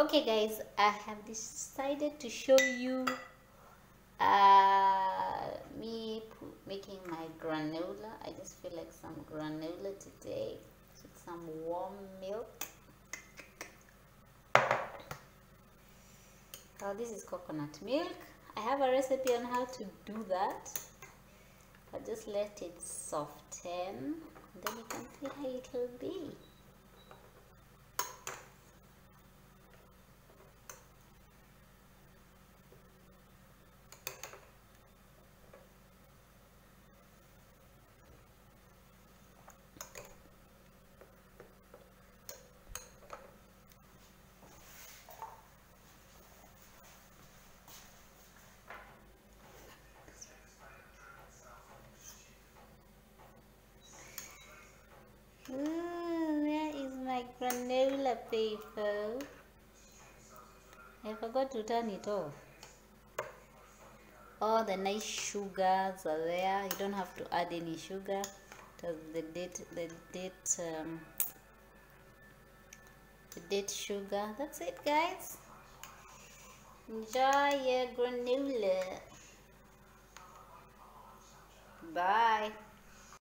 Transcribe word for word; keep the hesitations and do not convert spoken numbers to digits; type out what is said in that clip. Okay guys, I have decided to show you uh, me making my granola. I just feel like some granola today with some warm milk. Oh, this is coconut milk. I have a recipe on how to do that, but just let it soften, then you can see how it will be. Granola paper. I forgot to turn it off. All the nice sugars are there. You don't have to add any sugar. The date, the date, um, the date sugar. That's it, guys. Enjoy your granola. Bye.